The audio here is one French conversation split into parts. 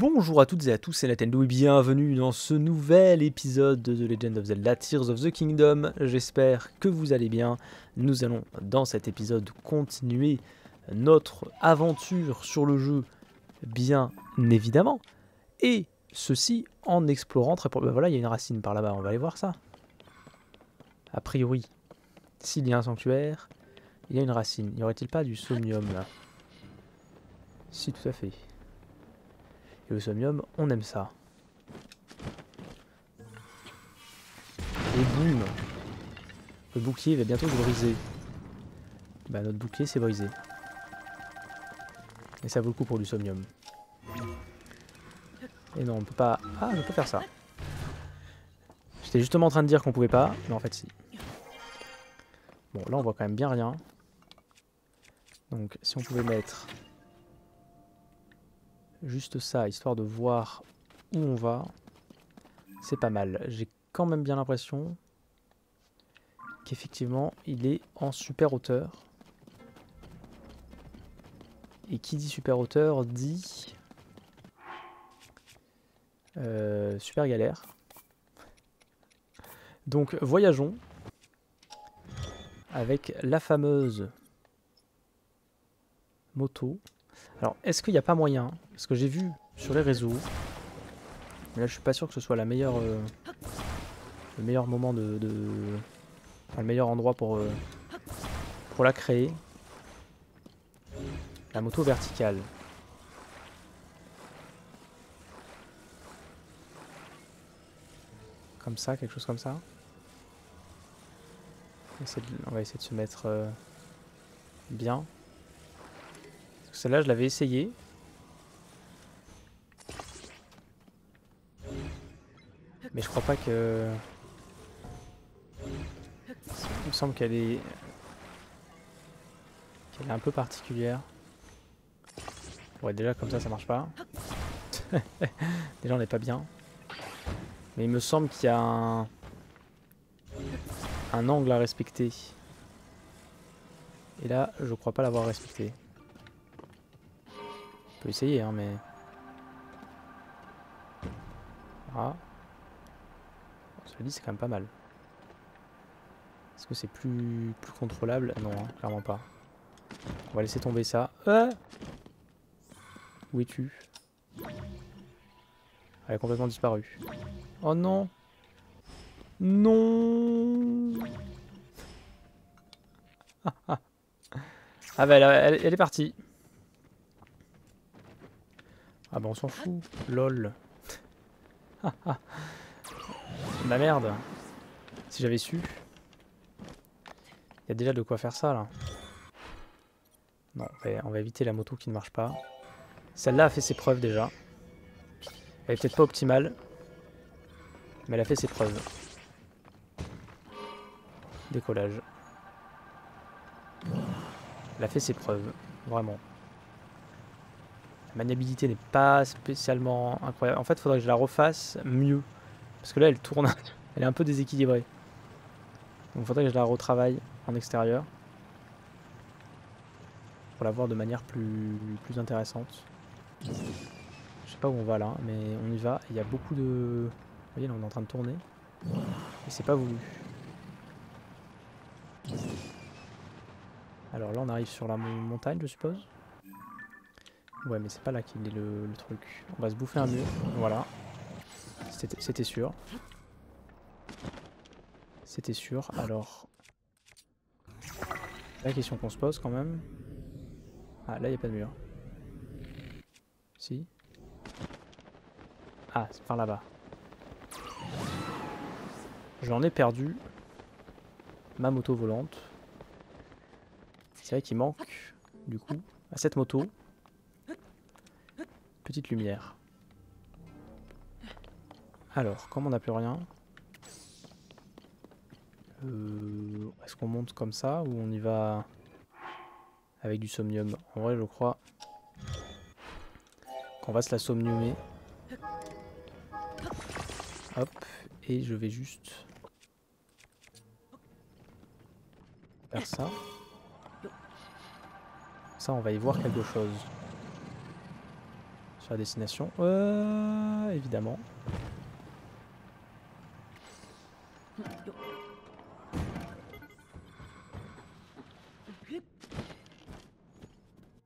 Bonjour à toutes et à tous, c'est Nintendo et bienvenue dans ce nouvel épisode de The Legend of Zelda: Tears of the Kingdom. J'espère que vous allez bien. Nous allons dans cet épisode continuer notre aventure sur le jeu, bien évidemment. Et ceci en explorant très probablement... Voilà, il y a une racine par là-bas, on va aller voir ça. A priori, s'il y a un sanctuaire, il y a une racine. Y aurait-il pas du somnium là? Si, tout à fait. Le somnium, on aime ça. Et boum! Le bouclier va bientôt se briser. Bah notre bouclier s'est brisé. Et ça vaut le coup pour du somnium. Et non, on peut pas... Ah, on peut pas faire ça. J'étais justement en train de dire qu'on pouvait pas, mais en fait si. Bon, là on voit quand même bien rien. Donc si on pouvait mettre... Juste ça, histoire de voir où on va. C'est pas mal. J'ai quand même bien l'impression qu'effectivement, il est en super hauteur. Et qui dit super hauteur dit super galère. Donc voyageons avec la fameuse moto. Alors, est-ce qu'il n'y a pas moyen? Parce que j'ai vu sur les réseaux, mais là je suis pas sûr que ce soit la meilleure, le meilleur moment enfin, le meilleur endroit pour la créer. La moto verticale. Comme ça, quelque chose comme ça. On va essayer de se mettre bien. Celle-là, je l'avais essayé. Mais je crois pas que... Il me semble qu'elle est un peu particulière. Ouais, déjà, comme ça marche pas. Déjà, on n'est pas bien. Mais il me semble qu'il y a un angle à respecter. Et là, je crois pas l'avoir respecté. On peut essayer, hein, mais... Ah. Cela dit, c'est quand même pas mal. Est-ce que c'est plus contrôlable? Non, hein, clairement pas. On va laisser tomber ça. Ah, où es-tu? Elle est complètement disparue. Oh non! Non! Ah, ah. Ah bah elle est partie. Ah bah on s'en fout, lol. Ah ah. La merde. Si j'avais su. Il y a déjà de quoi faire ça là. Non, on va éviter la moto qui ne marche pas. Celle-là a fait ses preuves déjà. Elle est peut-être pas optimale. Mais elle a fait ses preuves. Décollage. Elle a fait ses preuves, vraiment. La maniabilité n'est pas spécialement incroyable. En fait, il faudrait que je la refasse mieux. Parce que là, elle tourne. Elle est un peu déséquilibrée. Donc, il faudrait que je la retravaille en extérieur. Pour la voir de manière plus intéressante. Je sais pas où on va là, mais on y va. Il y a beaucoup de... Vous voyez, là, on est en train de tourner. Et c'est pas voulu. Alors là, on arrive sur la montagne, je suppose. Ouais, mais c'est pas là qu'il est le truc. On va se bouffer un mur. Voilà. C'était sûr. C'était sûr. Alors... La question qu'on se pose quand même... Ah, là, il n'y a pas de mur. Si. Ah, c'est par là-bas. J'en ai perdu ma moto volante. C'est vrai qu'il manque, du coup, à cette moto. Petite lumière. Alors, comme on n'a plus rien... Est-ce qu'on monte comme ça ou on y va avec du somnium? En vrai, je crois qu'on va se la somniumer. Hop, et je vais juste faire ça. Ça, on va y voir quelque chose. sur la destination. Évidemment.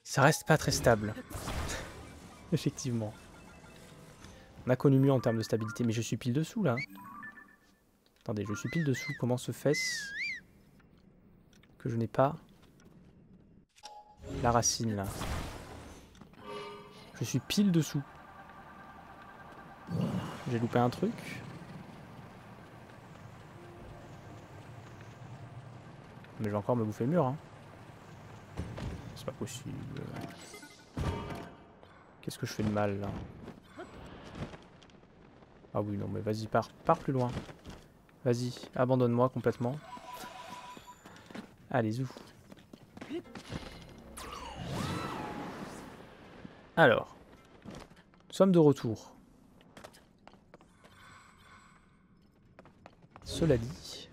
Ça reste pas très stable. Effectivement. On a connu mieux en termes de stabilité, mais je suis pile dessous là. Attendez, je suis pile dessous. Comment se fait-ce que je n'ai pas la racine là? Je suis pile dessous. J'ai loupé un truc. Mais je vais encore me bouffer le mur. Hein. C'est pas possible. Qu'est-ce que je fais de mal là? Ah oui, non, mais vas-y, pars plus loin. Vas-y, abandonne-moi complètement. Allez, zou. Alors, nous sommes de retour. Cela dit,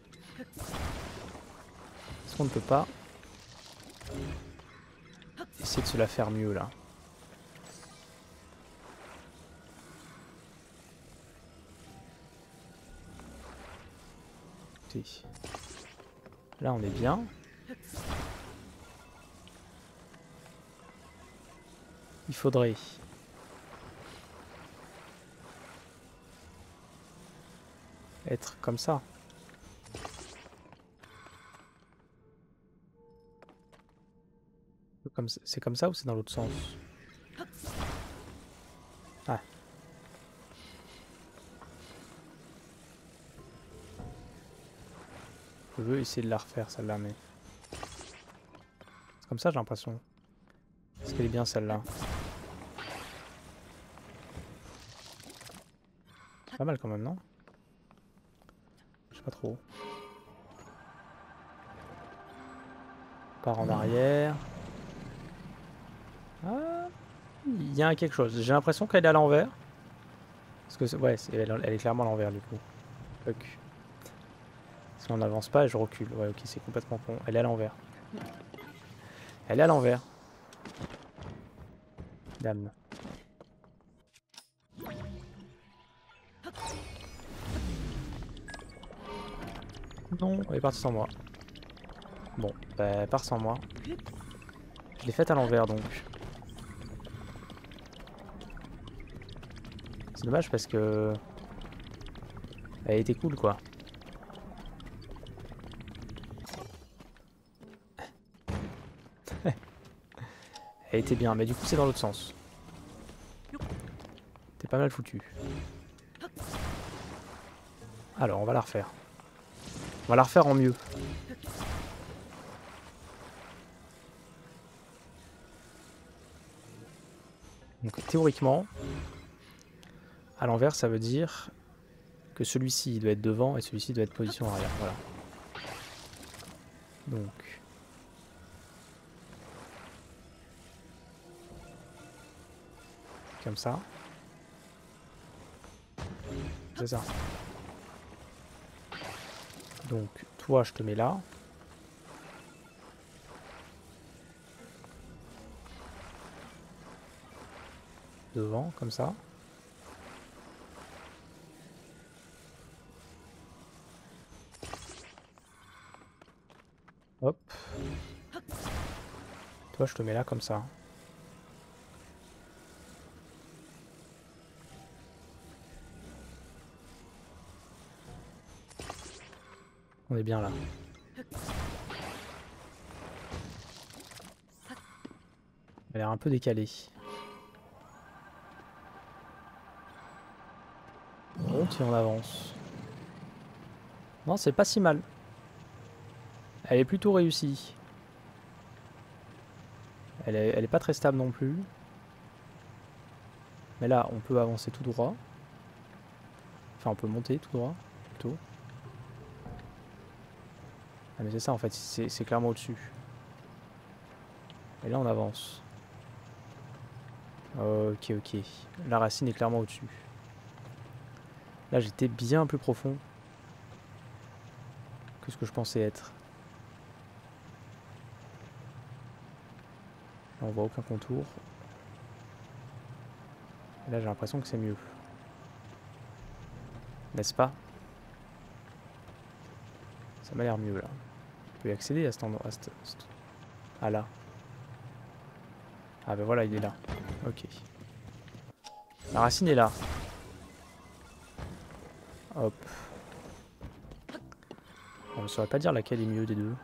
est-ce qu'on ne peut pas essayer de se la faire mieux là? Là on est bien. Il faudrait être comme ça. C'est comme ça ou c'est dans l'autre sens? Ah. Je veux essayer de la refaire celle-là, mais... C'est comme ça, j'ai l'impression. Est-ce qu'elle est bien celle-là? Pas mal quand même, non? Je sais pas trop. On part en arrière. Ah, il y a quelque chose. J'ai l'impression qu'elle est à l'envers. Parce que, ouais, elle est clairement à l'envers du coup. Fuck. Si on n'avance pas, je recule. Ouais, ok, c'est complètement con. Elle est à l'envers. Elle est à l'envers. Dame. Non, elle est partie sans moi. Bon, bah, part sans moi. Je l'ai faite à l'envers, donc. C'est dommage parce que... Elle était cool, quoi. Elle était bien, mais du coup c'est dans l'autre sens. T'es pas mal foutu. Alors, on va la refaire. On va la refaire en mieux. Donc théoriquement, à l'envers ça veut dire que celui-ci doit être devant et celui-ci doit être position arrière. Voilà. Donc... Comme ça. C'est ça. Donc, toi, je te mets là. Devant, comme ça. Hop. Toi, je te mets là, comme ça. On est bien là. Elle a l'air un peu décalée. Bon, si on avance. Non, c'est pas si mal. Elle est plutôt réussie. Elle est pas très stable non plus. Mais là, on peut avancer tout droit. Enfin, on peut monter tout droit, plutôt. Ah mais c'est ça en fait, c'est clairement au-dessus. Et là on avance. Ok, ok. La racine est clairement au-dessus. Là j'étais bien plus profond que ce que je pensais être. Là on voit aucun contour. Là, j'ai l'impression que c'est mieux. N'est-ce pas? Ça m'a l'air mieux, là. Je peux y accéder à cet endroit. Ah, là. Ah, ben voilà, il est là. Ok. La racine est là. Hop. On ne saurait pas dire laquelle est mieux des deux.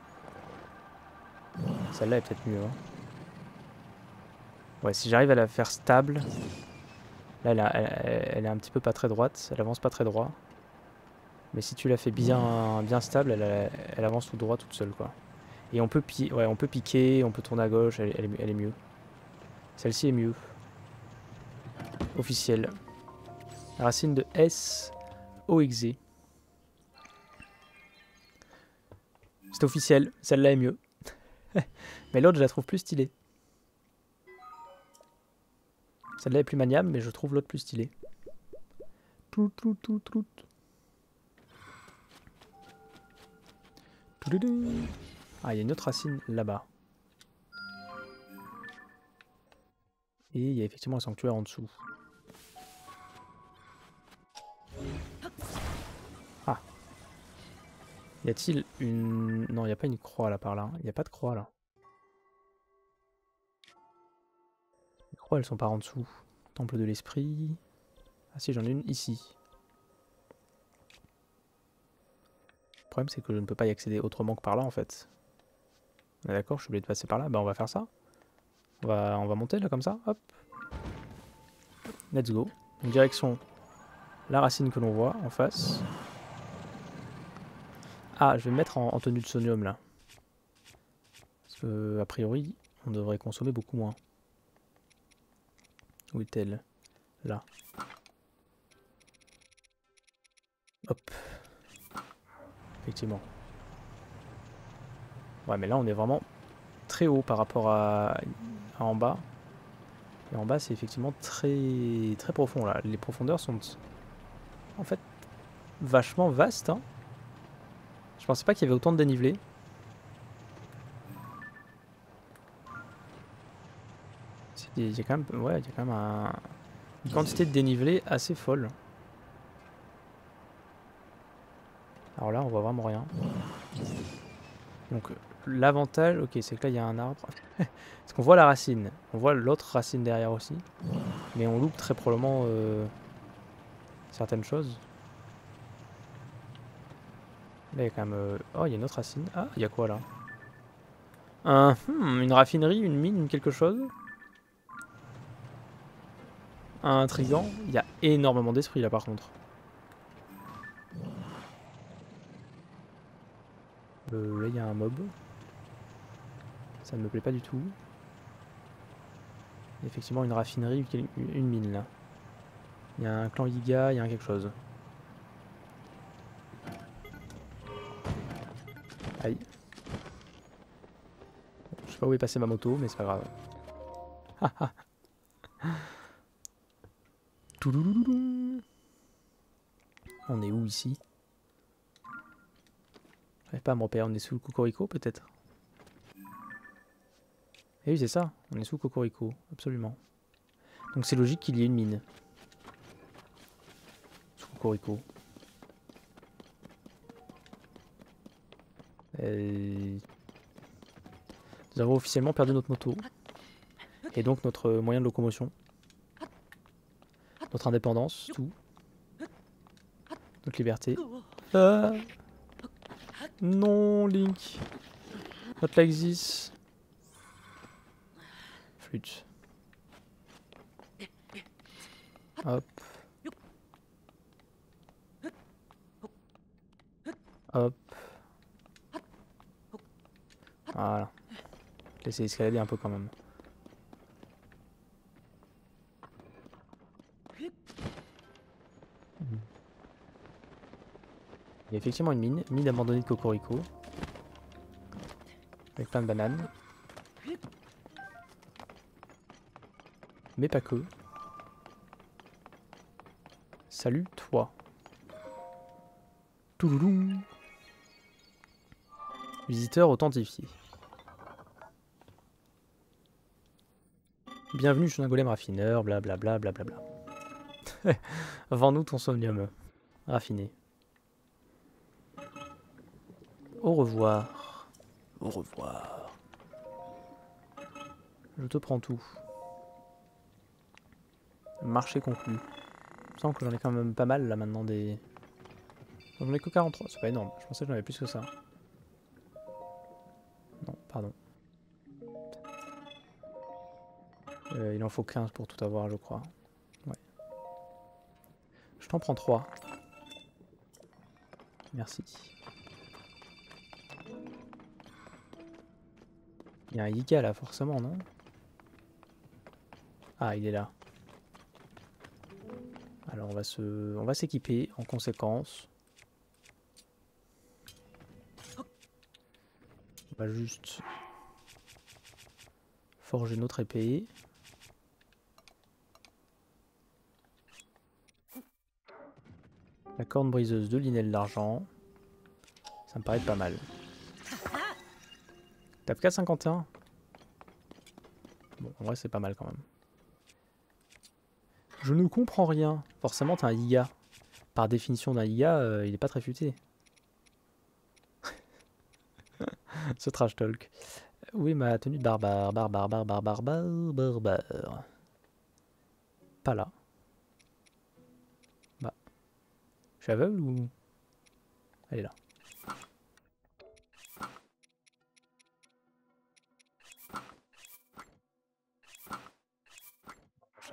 Celle-là est peut-être mieux. Hein. Ouais, si j'arrive à la faire stable... Là, elle est un petit peu pas très droite. Elle avance pas très droit. Mais si tu la fais bien stable, elle avance tout droit toute seule, quoi. Et on peut, on peut piquer, on peut tourner à gauche. Elle est mieux. Celle-ci est mieux. Officielle. Racine de S OXZ. C'est officiel. Celle-là est mieux. Mais l'autre, je la trouve plus stylée. Celle-là est plus maniable, mais je trouve l'autre plus stylée. Ah, il y a une autre racine là-bas. Et il y a effectivement un sanctuaire en dessous. Ah. Y a-t-il une... Non, il n'y a pas une croix là par là. Il n'y a pas de croix là. Les croix, elles sont par en dessous. Temple de l'esprit. Ah si, j'en ai une ici. Le problème, c'est que je ne peux pas y accéder autrement que par là, en fait. Ah, d'accord, je suis obligé de passer par là. Bah, ben, on va faire ça. On va monter, là, comme ça. Hop. Let's go. Donc, direction la racine que l'on voit en face. Ah, je vais me mettre en tenue de sonium, là. Parce que, a priori, on devrait consommer beaucoup moins. Où est-elle? Là. Hop. Effectivement. Ouais, mais là, on est vraiment très haut par rapport à en bas. Et en bas, c'est effectivement très profond, là. Les profondeurs sont, en fait, vachement vastes, hein. Je pensais pas qu'il y avait autant de dénivelé. Il y a quand même, ouais, il y a quand même une quantité de dénivelé assez folle. Alors là, on voit vraiment rien. Donc l'avantage, ok, c'est que là, il y a un arbre. Parce qu'on voit la racine. On voit l'autre racine derrière aussi. Mais on loupe très probablement certaines choses. Là, il y a quand même... Oh, il y a une autre racine. Ah, il y a quoi là? Une raffinerie, une mine, quelque chose? Intriguant, il y a énormément d'esprit là par contre. Là il y a un mob. Ça ne me plaît pas du tout. Il y a effectivement une raffinerie, une mine là. Il y a un clan Yiga, il y a un quelque chose. Aïe. Je sais pas où est passée ma moto, mais c'est pas grave. Haha. On est où ici? J'arrive pas à me repérer, on est sous le Cocorico peut-être? Et oui c'est ça, on est sous le Cocorico, absolument. Donc c'est logique qu'il y ait une mine. Sous Cocorico. Et... Nous avons officiellement perdu notre moto. Et donc notre moyen de locomotion. Notre indépendance, tout. Notre liberté. Ah. Non, Link. Notre Laxis. Flûte. Hop. Hop. Voilà. Je vais laisser escalader un peu quand même. Il y a effectivement une mine abandonnée de Cocorico. Avec plein de bananes. Mais pas que. Salut, toi. Toulouloum. Visiteur authentifié. Bienvenue chez un golem raffineur, blablabla. Vends-nous ton somnium. Raffiné. Au revoir. Au revoir. Je te prends tout. Marché conclu. Il me semble que j'en ai quand même pas mal là maintenant des... J'en ai que 43, c'est pas énorme. Je pensais que j'en avais plus que ça. Non, pardon. Il en faut 15 pour tout avoir, je crois. Ouais. Je t'en prends 3. Merci. Il y a un Yika là, forcément, non? Ah, il est là. Alors on va s'équiper en conséquence. On va juste forger notre épée. La corne briseuse de linelle d'argent. Ça me paraît pas mal. Tape 4,51. Bon, en vrai c'est pas mal quand même. Je ne comprends rien. Forcément, t'es un Yiga. Par définition d'un Yiga, il n'est pas très futé. Ce trash talk. Où est ma tenue de barbare? Barbare. Pas là. Bah. Je suis aveugle ou... Elle est là.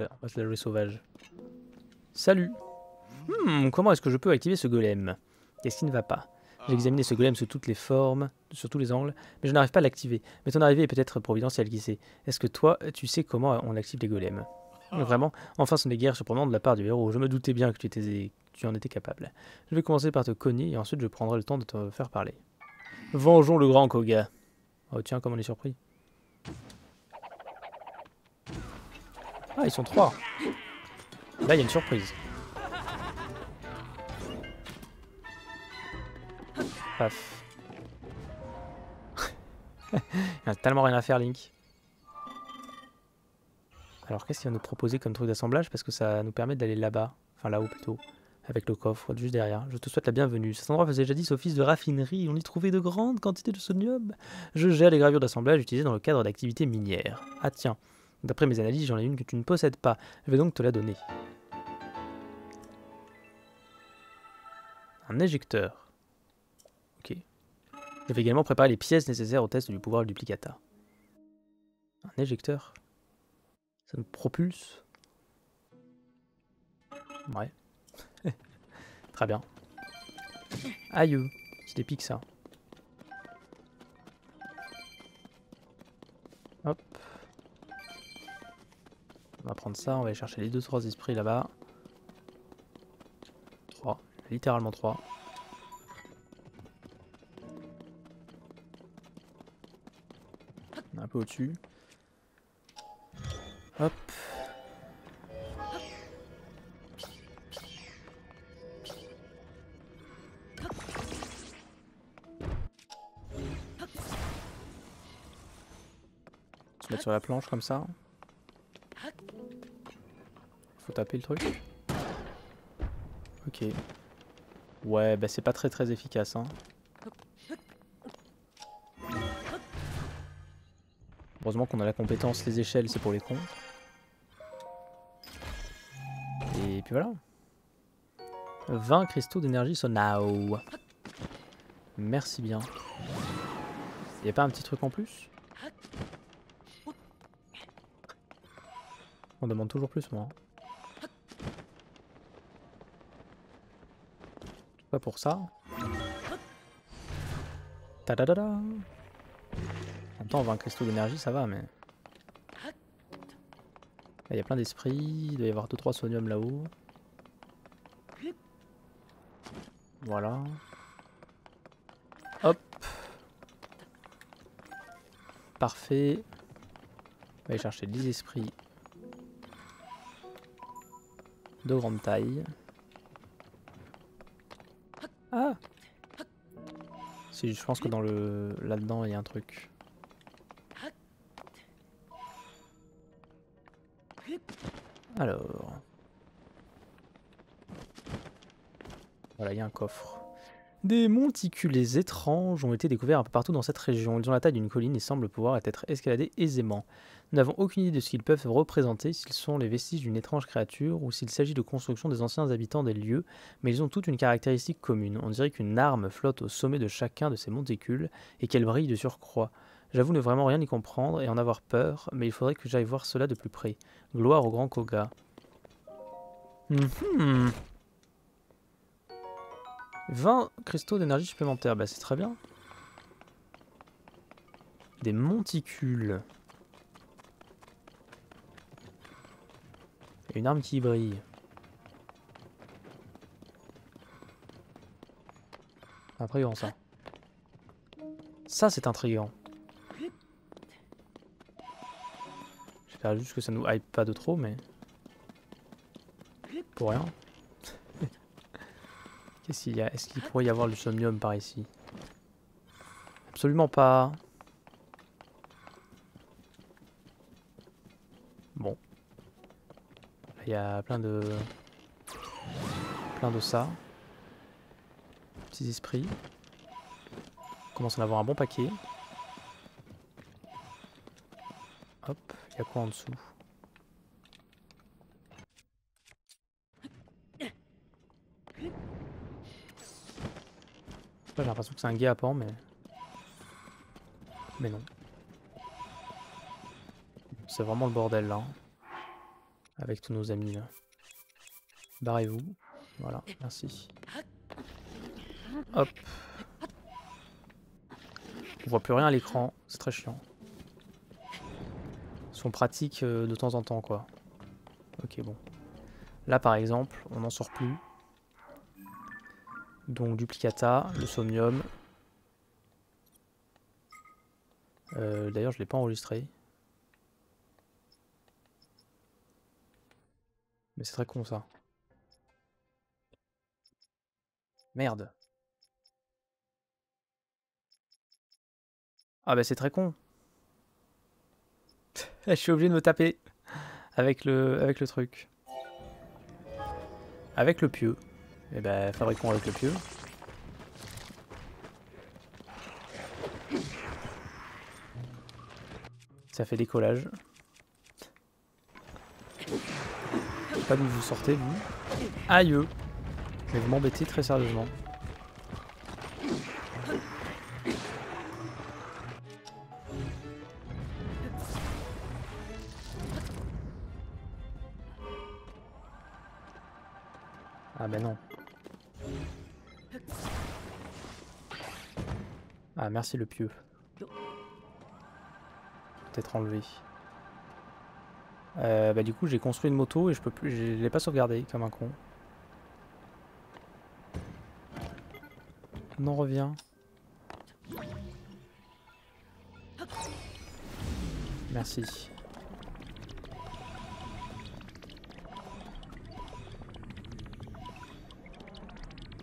On va se la jouer sauvage. Salut. Comment est-ce que je peux activer ce golem? Qu'est-ce qui ne va pas? J'ai examiné ce golem sous toutes les formes, sur tous les angles, mais je n'arrive pas à l'activer. Mais ton arrivée est peut-être providentielle, qui sait? Est-ce que toi, tu sais comment on active les golems? Vraiment? Enfin, ce n'est guère surprenant de la part du héros. Je me doutais bien que tu en étais capable. Je vais commencer par te cogner et ensuite je prendrai le temps de te faire parler. Vengeons le grand Koga. Oh tiens, comme on est surpris. Ah, ils sont 3. Là, il y a une surprise. Paf. Il a tellement rien à faire, Link. Alors, qu'est-ce qu'il va nous proposer comme truc d'assemblage? Parce que ça nous permet d'aller là-bas. Enfin, là-haut plutôt. Avec le coffre, juste derrière. Je te souhaite la bienvenue. Cet endroit faisait jadis office de raffinerie. On y trouvait de grandes quantités de sodium. Je gère les gravures d'assemblage utilisées dans le cadre d'activités minières. Ah, tiens. D'après mes analyses, j'en ai une que tu ne possèdes pas. Je vais donc te la donner. Un éjecteur. Ok. Je vais également préparer les pièces nécessaires au test du pouvoir duplicata. Un éjecteur. Ça nous propulse. Ouais. Très bien. Aïe, c'est des pics ça. Hop. On va prendre ça, on va aller chercher les 2-3 esprits là-bas. 3, littéralement 3. Un peu au-dessus. Hop. Se mettre sur la planche comme ça. Faut taper le truc. Ok. Ouais, bah c'est pas très efficace, hein. Heureusement qu'on a la compétence, les échelles, c'est pour les cons. Et puis voilà. 20 cristaux d'énergie Sonau. Merci bien. Y'a pas un petit truc en plus? On demande toujours plus, moi. Pas pour ça. Ta-da-da-da. En même temps, 20 cristaux d'énergie, ça va, mais... Il y a plein d'esprits. Il doit y avoir 2-3 soniums là-haut. Voilà. Hop. Parfait. On va aller chercher 10 esprits. De grande taille. Ah! Si, je pense que dans le... là-dedans il y a un truc. Alors. Voilà, il y a un coffre. Des monticulés étranges ont été découverts un peu partout dans cette région. Ils ont la taille d'une colline et semblent pouvoir être escaladés aisément. Nous n'avons aucune idée de ce qu'ils peuvent représenter, s'ils sont les vestiges d'une étrange créature ou s'il s'agit de constructions des anciens habitants des lieux, mais ils ont toutes une caractéristique commune. On dirait qu'une arme flotte au sommet de chacun de ces monticules et qu'elle brille de surcroît. J'avoue ne vraiment rien y comprendre et en avoir peur, mais il faudrait que j'aille voir cela de plus près. Gloire au grand Koga. Mm-hmm. 20 cristaux d'énergie supplémentaire, bah c'est très bien. Des monticules. Et une arme qui brille. Intriguant ça. Ça c'est intriguant. J'espère juste que ça nous hype pas de trop, mais... Pour rien. Qu'est-ce qu'il y a? Est-ce qu'il pourrait y avoir le somnium par ici? Absolument pas. Bon. Il y a plein de... ça. Petits esprits. On commence à en avoir un bon paquet. Hop, il y a quoi en dessous? J'ai l'impression que c'est un guet-apens, mais non. C'est vraiment le bordel là. Avec tous nos amis là. Barrez-vous. Voilà, merci. Hop. On voit plus rien à l'écran, c'est très chiant. Sont pratiques de temps en temps quoi. Ok bon. Là par exemple, on n'en sort plus. Donc duplicata, le somnium. D'ailleurs je ne l'ai pas enregistré. Mais c'est très con ça. Merde. Ah bah c'est très con. Je suis obligé de me taper avec le truc. Avec le pieu. Et bah, fabriquons avec le pieu. Ça fait des collages. Je sais pas d'où vous sortez, vous. Aïe! Mais vous m'embêtez très sérieusement. Ah bah non. Ah merci le pieu. Peut-être enlevé. Bah du coup j'ai construit une moto et je peux plus. Je l'ai pas sauvegardée comme un con. On en revient. Merci.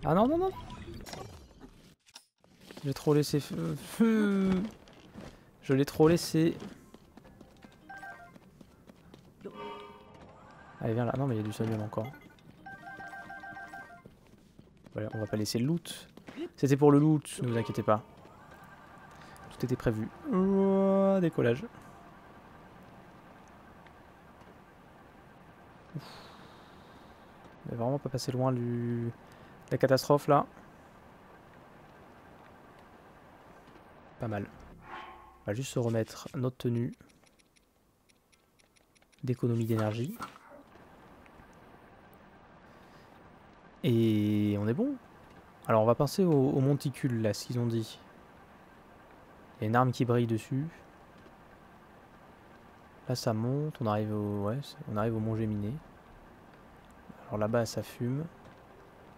Ah non non non. J'ai trop laissé... Je l'ai trop laissé... Allez viens là. Non mais il y a du somnium encore. Voilà, on va pas laisser le loot. C'était pour le loot, ne vous inquiétez pas. Tout était prévu. Oh, décollage. Ouf. On est vraiment pas passé loin du... La catastrophe là. Pas mal. On va juste se remettre notre tenue d'économie d'énergie. Et on est bon. Alors on va passer aux monticules là, ce qu'ils ont dit. Il y a une arme qui brille dessus. Là ça monte, on arrive au, ouais, on arrive au Mont Géminé. Alors là-bas ça fume.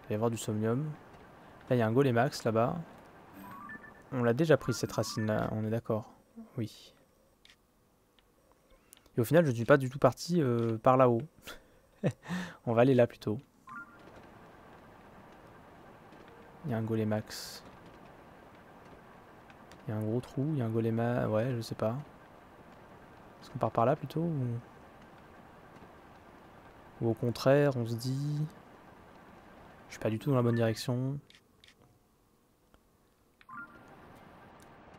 Il va y avoir du somnium. Là il y a un Golemax là-bas. On l'a déjà prise cette racine là, on est d'accord. Oui. Et au final je ne suis pas du tout parti par là-haut. On va aller là plutôt. Il y a un Golemax. Il y a un gros trou, il y a un Golemax... Ouais je sais pas. Est-ce qu'on part par là plutôt ou au contraire on se dit... Je suis pas du tout dans la bonne direction.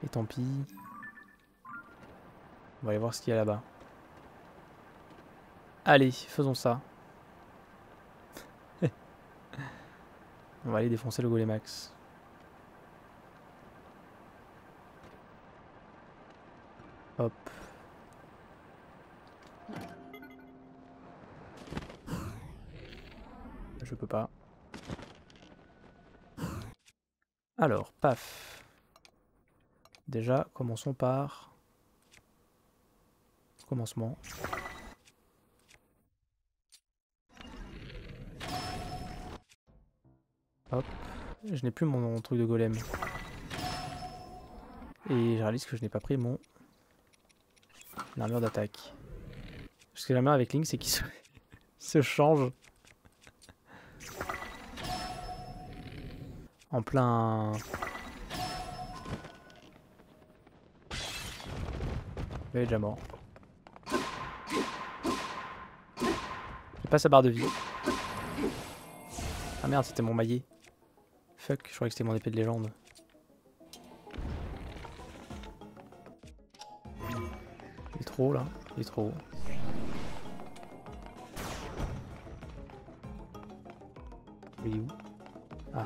Et tant pis. On va aller voir ce qu'il y a là-bas. Allez, faisons ça. On va aller défoncer le Golemax. Hop. Je peux pas. Alors, paf. Déjà, commençons par... Commencement. Hop. Je n'ai plus mon truc de golem. Et je réalise que je n'ai pas pris mon... l'armure d'attaque. Parce que la main avec Link, c'est qu'il se change en plein... Il est déjà mort. J'ai pas sa barre de vie. Ah merde, c'était mon maillet. Fuck, je croyais que c'était mon épée de légende. Il est trop haut là, il est trop haut. Il est où? Ah.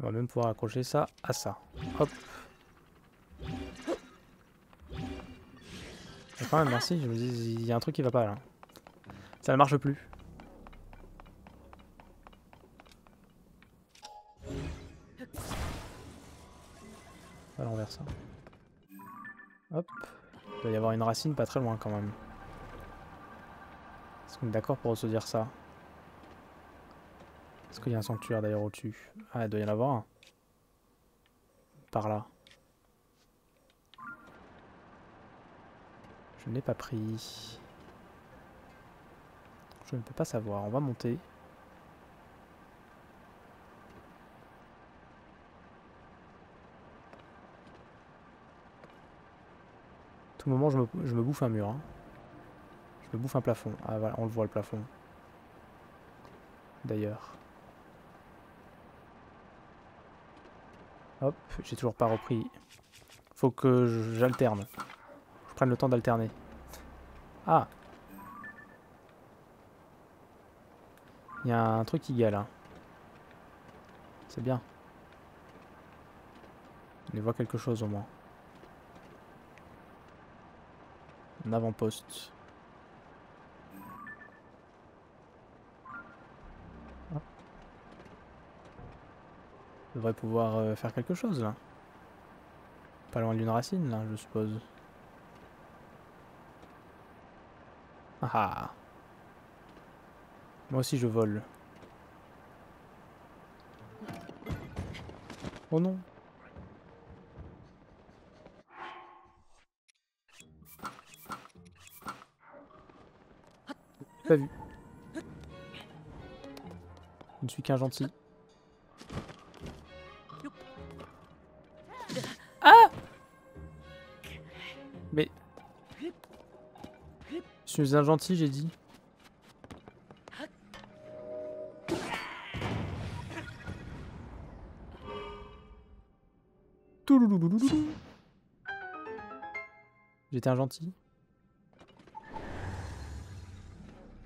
On va même pouvoir accrocher ça à ça. Hop. Et quand même, merci. Je me dis, il y a un truc qui va pas là. Ça ne marche plus. À l'envers ça. Hop. Il doit y avoir une racine pas très loin quand même. Est-ce qu'on est d'accord pour se dire ça? Est-ce qu'il y a un sanctuaire d'ailleurs au-dessus? Ah, il doit y en avoir un. Par là. Je ne l'ai pas pris. Je ne peux pas savoir. On va monter. Tout moment, je me bouffe un mur. Hein. Je me bouffe un plafond. Ah voilà, on le voit le plafond. D'ailleurs. Hop, j'ai toujours pas repris. Faut que j'alterne. Je prenne le temps d'alterner. Ah! Il y a un truc qui gale. Hein. C'est bien. On y voit quelque chose au moins. Un avant-poste. On devrait pouvoir faire quelque chose là. Pas loin d'une racine là, je suppose. Ah ah. Moi aussi je vole. Oh non. Pas vu. Je ne suis qu'un gentil. Ah! Mais... Je suis un gentil, j'ai dit. J'étais un gentil.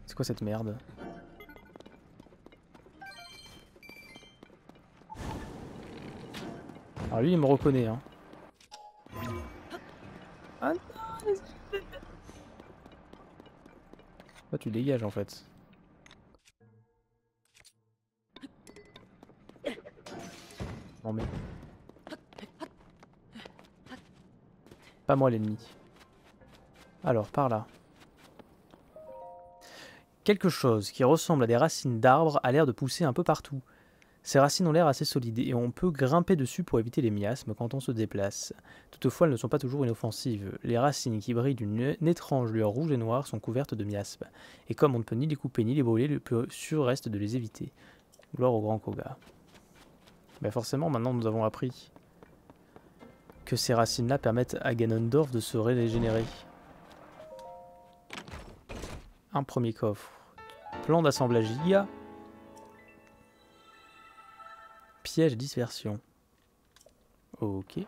C'est quoi cette merde? Alors lui, il me reconnaît, hein. Ah non, oh, tu dégages en fait. Non mais... Pas moi l'ennemi. Alors par là. Quelque chose qui ressemble à des racines d'arbres a l'air de pousser un peu partout. Ces racines ont l'air assez solides et on peut grimper dessus pour éviter les miasmes quand on se déplace. Toutefois, elles ne sont pas toujours inoffensives. Les racines qui brillent d'une étrange lueur rouge et noire sont couvertes de miasmes. Et comme on ne peut ni les couper ni les brûler, le plus sûr reste de les éviter. Gloire au grand Koga. Ben forcément, maintenant nous avons appris que ces racines-là permettent à Ganondorf de se régénérer. Un premier coffre. Plan d'assemblage giga. Piège et dispersion. Ok.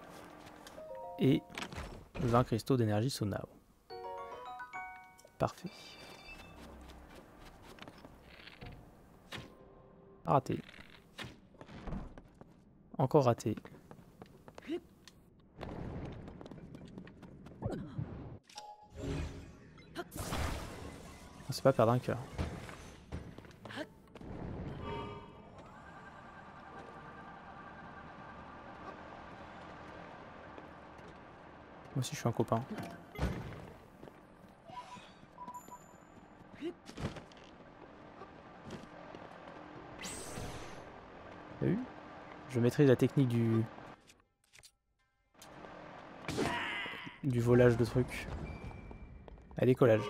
Et 20 cristaux d'énergie Sonau. Parfait. Raté. Encore raté. On ne sait pas perdre un cœur. Moi aussi je suis un copain. T'as vu? Je maîtrise la technique du volage de trucs. À décollage.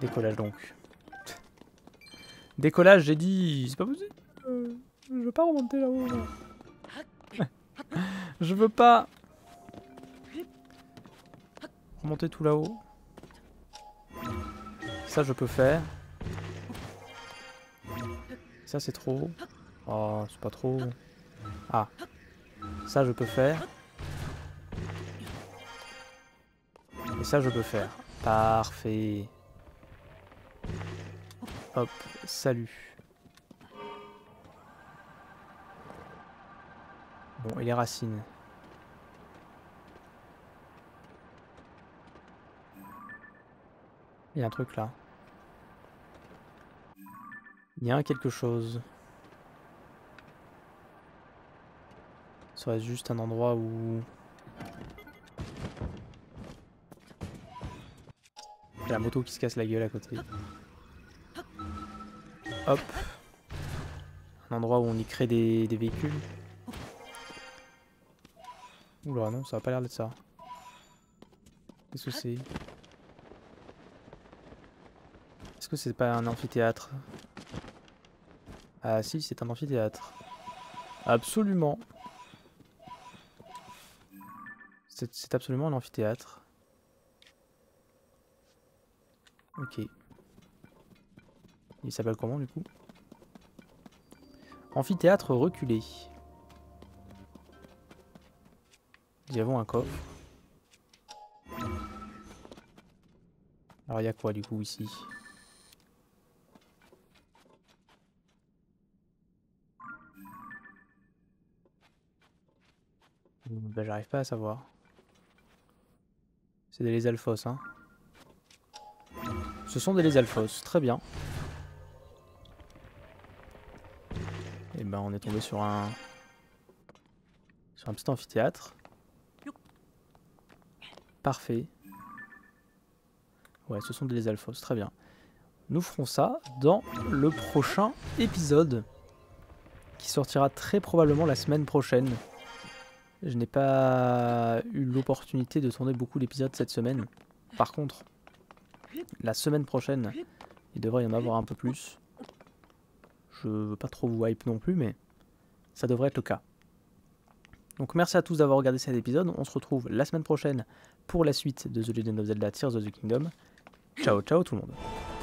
Décollage donc. Décollage, j'ai dit. C'est pas possible. Je veux pas remonter là-haut. Là. Je veux pas remonter tout là-haut. Ça, je peux faire. Ça, c'est trop. Oh, c'est pas trop. Ah. Ça, je peux faire. Et ça, je peux faire. Parfait. Hop. Salut. Bon, et les racines. Il y a un truc là. Il y a un quelque chose. Ça reste juste un endroit où... J'ai la moto qui se casse la gueule à côté. Hop. Un endroit où on y crée des véhicules. Oula non, ça a pas l'air d'être ça. Qu'est-ce que c'est? Est-ce que c'est pas un amphithéâtre? Ah si, c'est un amphithéâtre. Absolument. C'est absolument un amphithéâtre. Ok. Il s'appelle comment du coup? Amphithéâtre reculé. Nous avons un coffre. Alors il y a quoi du coup ici? Ben j'arrive pas à savoir. C'est des Lézalphos, hein. Ce sont des Lézalphos, très bien. Et ben on est tombé sur un petit amphithéâtre. Parfait. Ouais, ce sont des Lézalphos, très bien. Nous ferons ça dans le prochain épisode, qui sortira très probablement la semaine prochaine. Je n'ai pas eu l'opportunité de tourner beaucoup d'épisodes cette semaine. Par contre, la semaine prochaine, il devrait y en avoir un peu plus. Je veux pas trop vous hype non plus, mais ça devrait être le cas. Donc merci à tous d'avoir regardé cet épisode. On se retrouve la semaine prochaine pour la suite de The Legend of Zelda: Tears of the Kingdom. Ciao, ciao tout le monde.